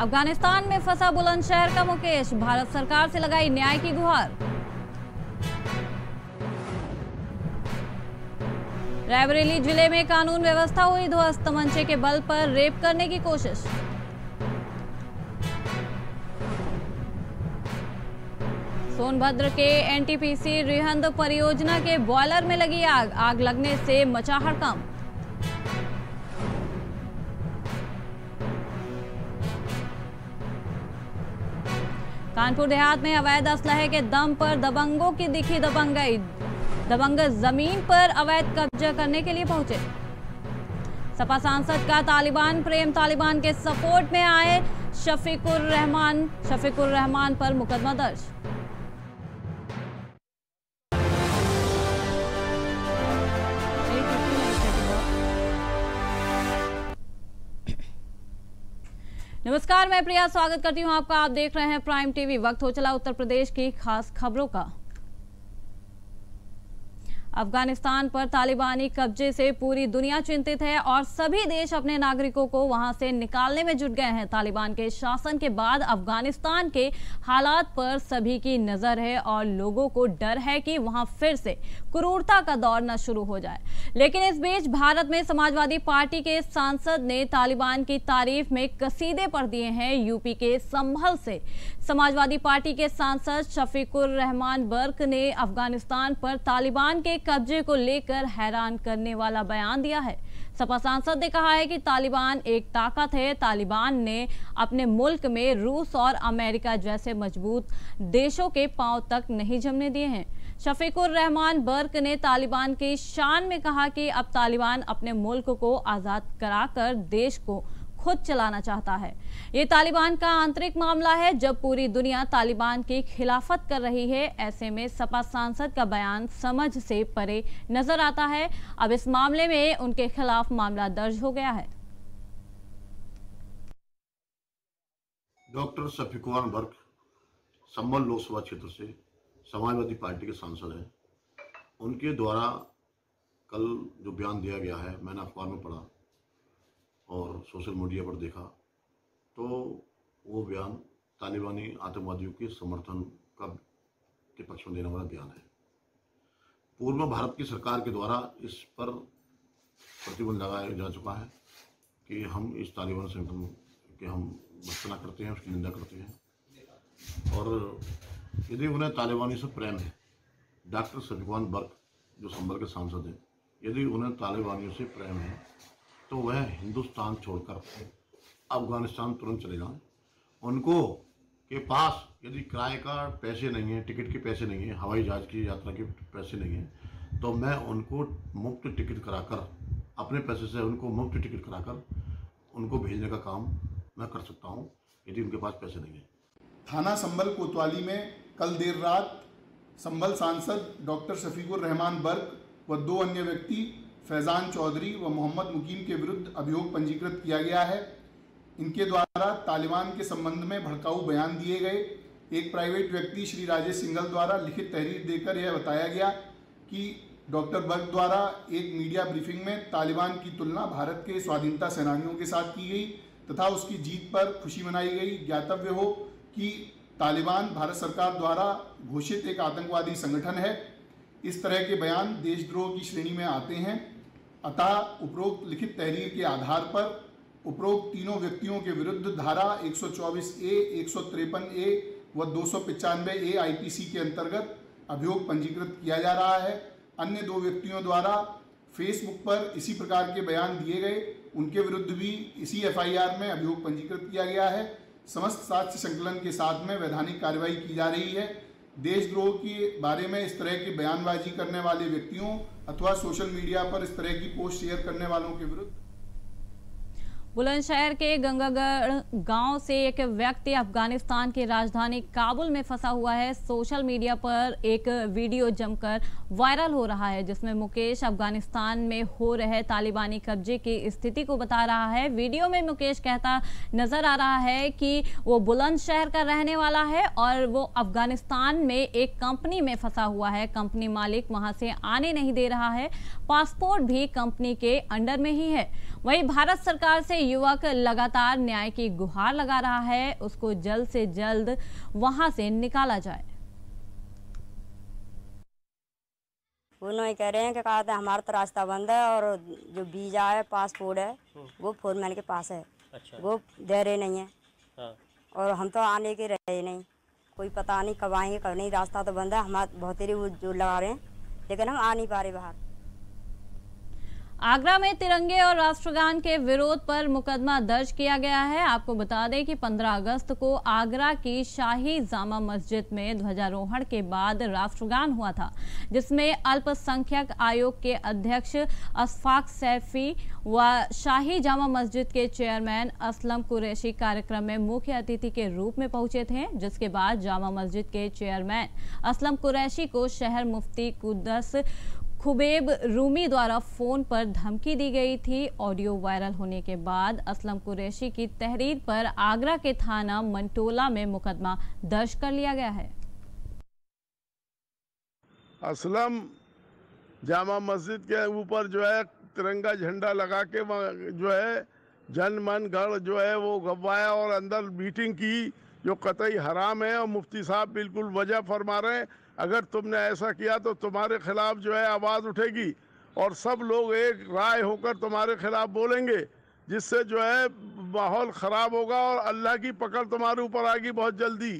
अफगानिस्तान में फंसा बुलंदशहर का मुकेश, भारत सरकार से लगाई न्याय की गुहार। रायबरेली जिले में कानून व्यवस्था हुई ध्वस्त, तमंचे के बल पर रेप करने की कोशिश। सोनभद्र के एनटीपीसी रिहंद परियोजना के बॉयलर में लगी आग, आग लगने से मचा हड़कंप। कानपुर देहात में अवैध असलहे के दम पर दबंगों की दिखी दबंगई, दबंग जमीन पर अवैध कब्जा करने के लिए पहुंचे। सपा सांसद का तालिबान प्रेम, तालिबान के सपोर्ट में आए शफीकुर रहमान पर मुकदमा दर्ज। नमस्कार, मैं प्रिया स्वागत करती हूं आपका। आप देख रहे हैं प्राइम टीवी। वक्त हो चला उत्तर प्रदेश की खास खबरों का। अफगानिस्तान पर तालिबानी कब्जे से पूरी दुनिया चिंतित है और सभी देश अपने नागरिकों को वहां से निकालने में जुट गए हैं। तालिबान के शासन के बाद अफगानिस्तान के हालात पर सभी की नज़र है और लोगों को डर है कि वहां फिर से क्रूरता का दौर न शुरू हो जाए। लेकिन इस बीच भारत में समाजवादी पार्टी के सांसद ने तालिबान की तारीफ में कसीदे पढ़ दिए हैं। यूपी के संभल से समाजवादी पार्टी के सांसद शफीकुर रहमान बर्क ने अफगानिस्तान पर तालिबान के कब्जे को लेकर हैरान करने वाला बयान दिया है। सपा सांसद ने कहा है कि तालिबान एक ताकत है, तालिबान ने अपने मुल्क में रूस और अमेरिका जैसे मजबूत देशों के पांव तक नहीं जमने दिए हैं। शफीकुर रहमान बर्क ने तालिबान की शान में कहा कि अब तालिबान अपने मुल्क को आज़ाद कराकर देश को खुद चलाना चाहता है। ये तालिबान का आंतरिक मामला है, जब पूरी दुनिया तालिबान की खिलाफत कर रही है। ऐसे में सपा सांसद का बयान समझ से परे नजर आता है। अब इस मामले में उनके खिलाफ मामला दर्ज हो गया है। डॉक्टर शफीकुर बर्क संभल लोकसभा क्षेत्र से समाजवादी पार्टी के सांसद हैं। उनके द्वारा कल जो बयान दिया गया है, मैंने अखबार में पढ़ा और सोशल मीडिया पर देखा, तो वो बयान तालिबानी आतंकवादियों के समर्थन का के पक्ष में देने वाला बयान है। पूर्व में भारत की सरकार के द्वारा इस पर प्रतिबंध लगाया जा चुका है कि हम इस तालिबान संगठन के हम भर्त्सना करते हैं, उसकी निंदा करते हैं। और यदि उन्हें तालिबानी से प्रेम है, डॉक्टर शफीकुर बर्क जो संभल के सांसद हैं, यदि उन्हें तालिबानियों से प्रेम है तो वह हिंदुस्तान छोड़कर अफगानिस्तान तुरंत चले जाएं। उनको के पास यदि किराए का पैसे नहीं है, टिकट के पैसे नहीं है, हवाई जहाज की यात्रा के पैसे नहीं है, तो मैं उनको मुफ्त टिकट कराकर, अपने पैसे से उनको मुफ्त टिकट कराकर उनको भेजने का काम मैं कर सकता हूं, यदि उनके पास पैसे नहीं है। थाना संभल कोतवाली में कल देर रात संभल सांसद डॉक्टर शफीकुर रहमान बर्क व दो अन्य व्यक्ति फैज़ान चौधरी व मोहम्मद मुकीम के विरुद्ध अभियोग पंजीकृत किया गया है। इनके द्वारा तालिबान के संबंध में भड़काऊ बयान दिए गए। एक प्राइवेट व्यक्ति श्री राजेश सिंघल द्वारा लिखित तहरीर देकर यह बताया गया कि डॉक्टर बर्क द्वारा एक मीडिया ब्रीफिंग में तालिबान की तुलना भारत के स्वाधीनता सेनानियों के साथ की गई तथा उसकी जीत पर खुशी मनाई गई। ज्ञातव्य हो कि तालिबान भारत सरकार द्वारा घोषित एक आतंकवादी संगठन है। इस तरह के बयान देशद्रोह की श्रेणी में आते हैं। अतः उपरोक्त लिखित तहरीर के आधार पर उपरोक्त तीनों व्यक्तियों के विरुद्ध धारा 124A, 153A व 295A IPC के अंतर्गत अभियोग पंजीकृत किया जा रहा है। अन्य दो व्यक्तियों द्वारा फेसबुक पर इसी प्रकार के बयान दिए गए, उनके विरुद्ध भी इसी FIR में अभियोग पंजीकृत किया गया है। समस्त साक्ष्य संकलन के साथ में वैधानिक कार्रवाई की जा रही है। देशद्रोह के बारे में इस तरह की बयानबाजी करने वाले व्यक्तियों अथवा सोशल मीडिया पर इस तरह की पोस्ट शेयर करने वालों के विरुद्ध। बुलंदशहर के गंगागढ़ गांव से एक व्यक्ति अफगानिस्तान की राजधानी काबुल में फंसा हुआ है। सोशल मीडिया पर एक वीडियो जमकर वायरल हो रहा है, जिसमें मुकेश अफगानिस्तान में हो रहे तालिबानी कब्जे की स्थिति को बता रहा है। वीडियो में मुकेश कहता नजर आ रहा है कि वो बुलंदशहर का रहने वाला है और वो अफगानिस्तान में एक कंपनी में फंसा हुआ है। कंपनी मालिक वहाँ से आने नहीं दे रहा है, पासपोर्ट भी कंपनी के अंडर में ही है। वहीं भारत सरकार से युवक लगातार न्याय की गुहार लगा रहा है, उसको जल्द से जल्द वहां से निकाला जाए। उन्होंने कह रहे हैं कि कहा था हमारा तो रास्ता बंद है और जो वीजा है पासपोर्ट है वो फोरमैन के पास है। अच्छा। वो दे रहे नहीं है। हाँ। और हम तो आने के रहे नहीं, कोई पता नहीं कब आएंगे कब नहीं, रास्ता तो बंद है। हमारे बहुत तेरी वो जो लगा रहे हैं लेकिन हम आ नहीं पा रहे बाहर। आगरा में तिरंगे और राष्ट्रगान के विरोध पर मुकदमा दर्ज किया गया है। आपको बता दें कि 15 अगस्त को आगरा की शाही जामा मस्जिद में ध्वजारोहण के बाद राष्ट्रगान हुआ था, जिसमें अल्पसंख्यक आयोग के अध्यक्ष असफाक सैफी व शाही जामा मस्जिद के चेयरमैन असलम कुरैशी कार्यक्रम में मुख्य अतिथि के रूप में पहुंचे थे, जिसके बाद जामा मस्जिद के चेयरमैन असलम कुरैशी को शहर मुफ्ती कुदस खुबेब रूमी द्वारा फ़ोन पर धमकी दी गई थी। ऑडियो वायरल होने के बाद असलम कुरैशी की तहरीर पर आगरा के थाना मंटोला में मुकदमा दर्ज कर लिया गया है। असलम जामा मस्जिद के ऊपर जो है तिरंगा झंडा लगा के जो है जन मन गढ़ जो है वो गवाया और अंदर मीटिंग की, जो कतई हराम है। और मुफ्ती साहब बिल्कुल वजह फरमा रहे हैं, अगर तुमने ऐसा किया तो तुम्हारे खिलाफ जो है आवाज़ उठेगी और सब लोग एक राय होकर तुम्हारे खिलाफ बोलेंगे, जिससे जो है माहौल ख़राब होगा और अल्लाह की पकड़ तुम्हारे ऊपर आएगी बहुत जल्दी।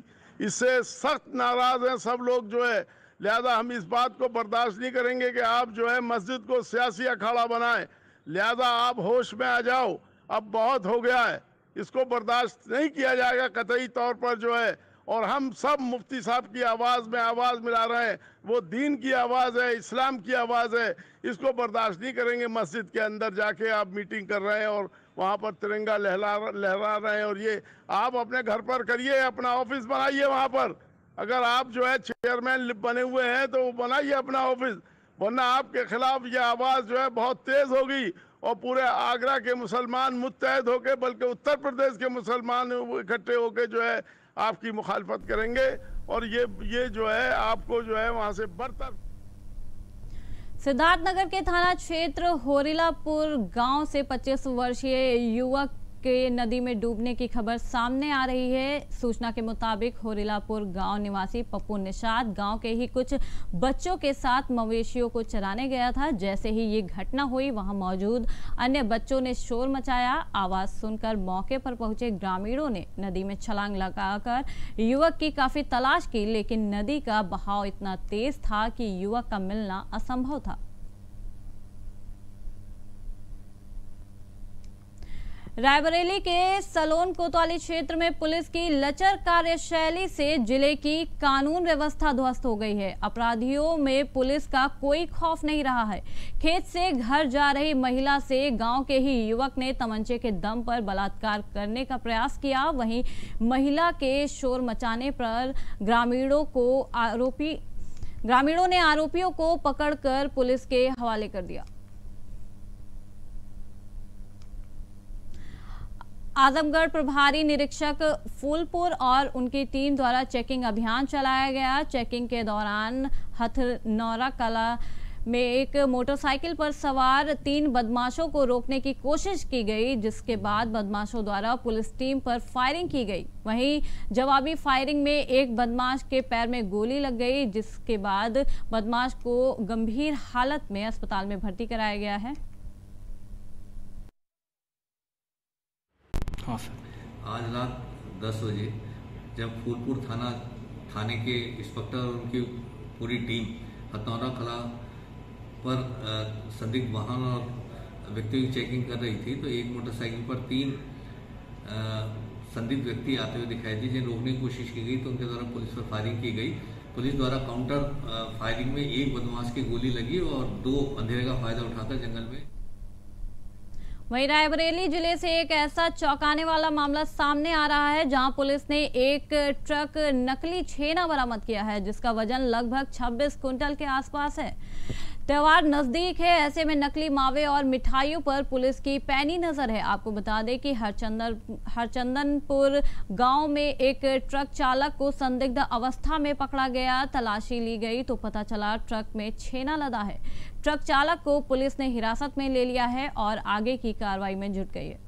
इससे सख्त नाराज़ हैं सब लोग जो है, लिहाजा हम इस बात को बर्दाश्त नहीं करेंगे कि आप जो है मस्जिद को सियासी अखाड़ा बनाएं। लिहाजा आप होश में आ जाओ, अब बहुत हो गया है, इसको बर्दाश्त नहीं किया जाएगा कतई तौर पर जो है। और हम सब मुफ्ती साहब की आवाज़ में आवाज़ मिला रहे हैं, वो दीन की आवाज़ है, इस्लाम की आवाज़ है, इसको बर्दाश्त नहीं करेंगे। मस्जिद के अंदर जाके आप मीटिंग कर रहे हैं और वहाँ पर तिरंगा लहरा रहे हैं, और ये आप अपने घर पर करिए, अपना ऑफिस बनाइए वहाँ पर। अगर आप जो है चेयरमैन बने हुए हैं तो वो बनाइए अपना ऑफिस, वरना आपके खिलाफ ये आवाज़ जो है बहुत तेज़ होगी और पूरे आगरा के मुसलमान मुत्तहद होकर, बल्कि उत्तर प्रदेश के मुसलमान इकट्ठे होकर जो है आपकी मुखालफत करेंगे और ये जो है आपको जो है वहां से बरतर। सिद्धार्थनगर के थाना क्षेत्र होरिलापुर गांव से 25 वर्षीय युवक के नदी में डूबने की खबर सामने आ रही है। सूचना के मुताबिक होरिलापुर गांव निवासी पप्पू निषाद गांव के ही कुछ बच्चों के साथ मवेशियों को चराने गया था। जैसे ही ये घटना हुई, वहां मौजूद अन्य बच्चों ने शोर मचाया। आवाज सुनकर मौके पर पहुंचे ग्रामीणों ने नदी में छलांग लगाकर युवक की काफी तलाश की, लेकिन नदी का बहाव इतना तेज था कि युवक का मिलना असंभव था। रायबरेली के सलोन कोतवाली क्षेत्र में पुलिस की लचर कार्यशैली से जिले की कानून व्यवस्था ध्वस्त हो गई है। अपराधियों में पुलिस का कोई खौफ नहीं रहा है। खेत से घर जा रही महिला से गांव के ही युवक ने तमंचे के दम पर बलात्कार करने का प्रयास किया। वहीं महिला के शोर मचाने पर ग्रामीणों ने आरोपियों को पकड़कर पुलिस के हवाले कर दिया। आजमगढ़ प्रभारी निरीक्षक फूलपुर और उनकी टीम द्वारा चेकिंग अभियान चलाया गया। चेकिंग के दौरान हथनौरा कला में एक मोटरसाइकिल पर सवार 3 बदमाशों को रोकने की कोशिश की गई, जिसके बाद बदमाशों द्वारा पुलिस टीम पर फायरिंग की गई। वहीं जवाबी फायरिंग में एक बदमाश के पैर में गोली लग गई, जिसके बाद बदमाश को गंभीर हालत में अस्पताल में भर्ती कराया गया है। आज रात 10 बजे जब फूलपुर थाने के इंस्पेक्टर और उनकी पूरी टीम हथनौरा कला पर संदिग्ध वाहन और व्यक्तियों की चेकिंग कर रही थी, तो एक मोटरसाइकिल पर 3 संदिग्ध व्यक्ति आते हुए दिखाई दिए, जिन्हें रोकने की कोशिश की गई तो उनके द्वारा पुलिस पर फायरिंग की गई। पुलिस द्वारा काउंटर फायरिंग में एक बदमाश की गोली लगी और 2 अंधेरे का फायदा उठाकर जंगल में। वहीं रायबरेली जिले से एक ऐसा चौंकाने वाला मामला सामने आ रहा है, जहां पुलिस ने एक ट्रक नकली छेना बरामद किया है, जिसका वजन लगभग 26 क्विंटल के आसपास है। त्यौहार नजदीक है, ऐसे में नकली मावे और मिठाइयों पर पुलिस की पैनी नजर है। आपको बता दें कि हरचंदनपुर गांव में एक ट्रक चालक को संदिग्ध अवस्था में पकड़ा गया। तलाशी ली गई तो पता चला ट्रक में छेना लदा है। ट्रक चालक को पुलिस ने हिरासत में ले लिया है और आगे की कार्रवाई में जुट गई है।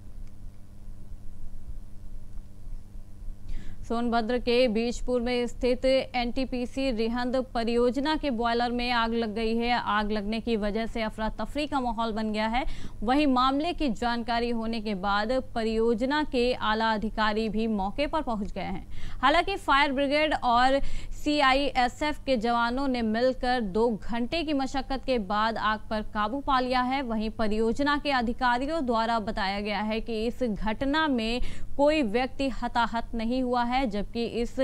सोनभद्र के बीजपुर में स्थित एनटीपीसी रिहंद परियोजना के बॉयलर में आग लग गई है। आग लगने की वजह से अफरा तफरी का माहौल बन गया है। वहीं मामले की जानकारी होने के बाद परियोजना के आला अधिकारी भी मौके पर पहुंच गए हैं। हालांकि फायर ब्रिगेड और सीआईएसएफ के जवानों ने मिलकर 2 घंटे की मशक्कत के बाद आग पर काबू पा लिया है। वहीं परियोजना के अधिकारियों द्वारा बताया गया है कि इस घटना में कोई व्यक्ति हताहत नहीं हुआ है, जबकि इस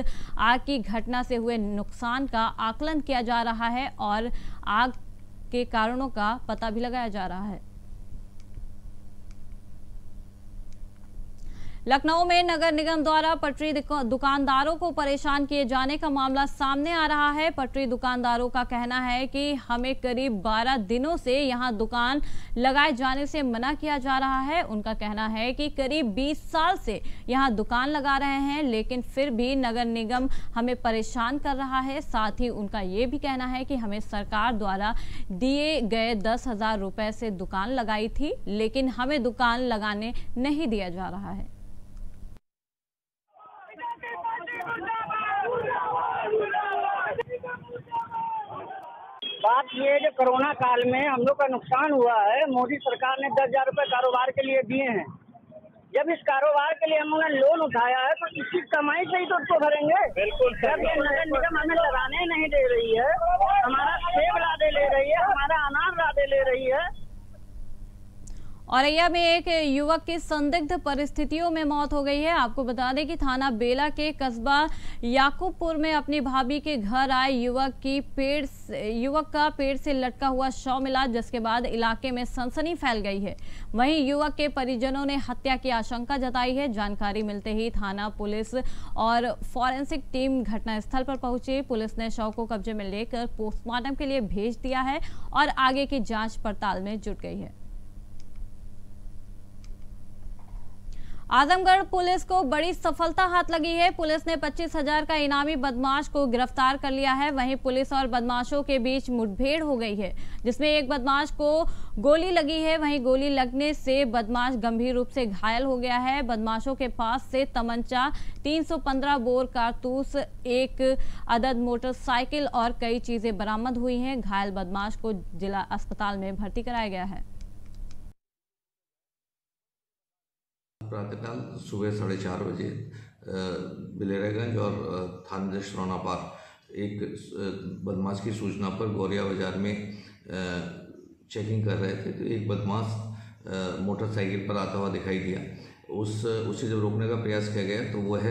आग की घटना से हुए नुकसान का आकलन किया जा रहा है और आग के कारणों का पता भी लगाया जा रहा है। लखनऊ में नगर निगम द्वारा पटरी दुकानदारों को परेशान किए जाने का मामला सामने आ रहा है। पटरी दुकानदारों का कहना है कि हमें करीब 12 दिनों से यहां दुकान लगाए जाने से मना किया जा रहा है। उनका कहना है कि करीब 20 साल से यहां दुकान लगा रहे हैं, लेकिन फिर भी नगर निगम हमें परेशान कर रहा है। साथ ही उनका ये भी कहना है कि हमें सरकार द्वारा दिए गए 10,000 रुपये से दुकान लगाई थी, लेकिन हमें दुकान लगाने नहीं दिया जा रहा है। बात ये जो कोरोना काल में हम लोग का नुकसान हुआ है, मोदी सरकार ने 10,000 रुपये कारोबार के लिए दिए हैं। जब इस कारोबार के लिए हमने लोन उठाया है तो इसकी कमाई से ही तो उसको भरेंगे। बिल्कुल, जब ये नगर निगम हमें लगाने नहीं दे रही है, हमारा सेब लादे ले रही है, हमारा अनार लादे ले रही है। औरैया में एक युवक की संदिग्ध परिस्थितियों में मौत हो गई है। आपको बता दें कि थाना बेला के कस्बा याकूबपुर में अपनी भाभी के घर आए युवक का पेड़ से लटका हुआ शव मिला, जिसके बाद इलाके में सनसनी फैल गई है। वहीं युवक के परिजनों ने हत्या की आशंका जताई है। जानकारी मिलते ही थाना पुलिस और फॉरेंसिक टीम घटनास्थल पर पहुंची। पुलिस ने शव को कब्जे में लेकर पोस्टमार्टम के लिए भेज दिया है और आगे की जाँच पड़ताल में जुट गई है। आजमगढ़ पुलिस को बड़ी सफलता हाथ लगी है। पुलिस ने 25,000 का इनामी बदमाश को गिरफ्तार कर लिया है। वहीं पुलिस और बदमाशों के बीच मुठभेड़ हो गई है, जिसमें एक बदमाश को गोली लगी है। वहीं गोली लगने से बदमाश गंभीर रूप से घायल हो गया है। बदमाशों के पास से तमंचा, 315 बोर कारतूस, एक अदद मोटरसाइकिल और कई चीजें बरामद हुई हैं। घायल बदमाश को जिला अस्पताल में भर्ती कराया गया है। प्रातःकाल सुबह 4:30 बजे बिलेरागंज और थाना रौना पार एक बदमाश की सूचना पर गौरिया बाजार में चेकिंग कर रहे थे, तो एक बदमाश मोटरसाइकिल पर आता हुआ दिखाई दिया। उसे जब रोकने का प्रयास किया गया तो वह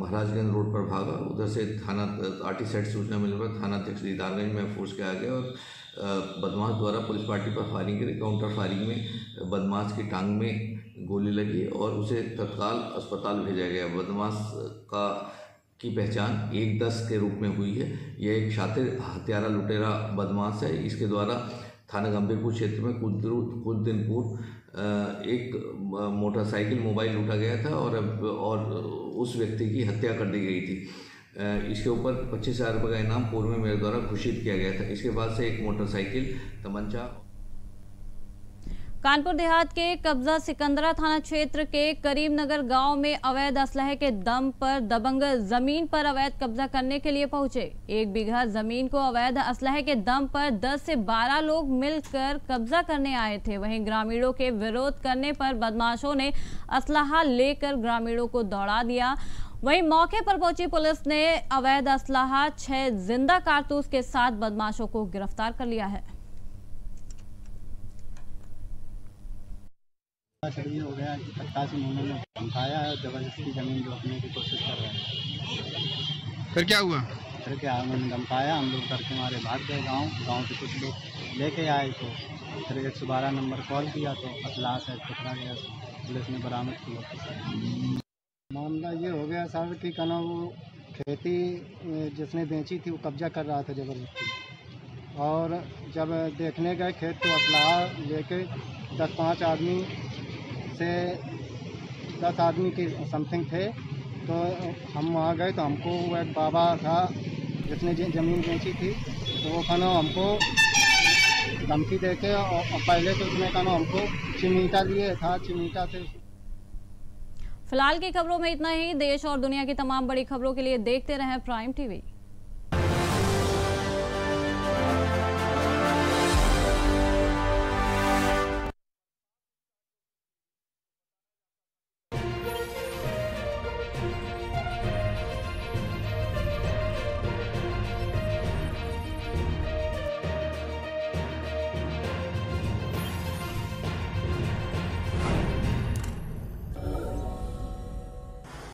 महाराजगंज रोड पर भागा। उधर से थाना आरटी साइड सूचना मिलने पर थाना अध्यक्ष दीदारगंज में फोर्स किया गया और बदमाश द्वारा पुलिस पार्टी पर फायरिंग की काउंटर फायरिंग में बदमाश की टांग में गोली लगी और उसे तत्काल अस्पताल भेजा गया। बदमाश की पहचान 1-10 के रूप में हुई है। यह एक शातिर हत्यारा लुटेरा बदमाश है। इसके द्वारा थाना गंभीरपुर क्षेत्र में कुछ दिन पूर्व एक मोटरसाइकिल मोबाइल लूटा गया था और उस व्यक्ति की हत्या कर दी गई थी। इसके ऊपर 25,000 रुपये का इनाम पूर्व में मेरे द्वारा घोषित किया गया था। इसके बाद से एक मोटरसाइकिल, तमंचा। कानपुर देहात के कब्जा सिकंदरा थाना क्षेत्र के करीमनगर गांव में अवैध असलहे के दम पर दबंग जमीन पर अवैध कब्जा करने के लिए पहुंचे। 1 बीघा जमीन को अवैध असलहे के दम पर 10 से 12 लोग मिलकर कब्जा करने आए थे। वहीं ग्रामीणों के विरोध करने पर बदमाशों ने असलहा लेकर ग्रामीणों को दौड़ा दिया। वहीं मौके पर पहुंची पुलिस ने अवैध असलहा 6 जिंदा कारतूस के साथ बदमाशों को गिरफ्तार कर लिया है। शरीर हो गया कि मुंह में धमकाया है, जबरदस्ती जमीन रोकने की कोशिश कर रहे हैं। फिर क्या हुआ? फिर क्या, उन्होंने धमकाया, हम लोग डर के मारे भाग गए। गांव के कुछ लोग लेके आए तो फिर 112 नंबर कॉल किया तो असलहा से पकड़ा गया, पुलिस ने बरामद किया। मामला ये हो गया सर कि कहना वो खेती जिसने बेची थी वो कब्जा कर रहा था जबरदस्ती, और जब देखने गए खेत तो असलहा लेके 10 आदमी के समथिंग थे, तो हम वहाँ गए तो हमको वो एक बाबा था जिसने ज़मीन बेची थी, तो वो खाना हमको धमकी दे के, और पहले तो उसने खाना हमको चिमीटा लिए था, चिमीटा से फिलहाल की खबरों में इतना ही। देश और दुनिया की तमाम बड़ी खबरों के लिए देखते रहें प्राइम टीवी।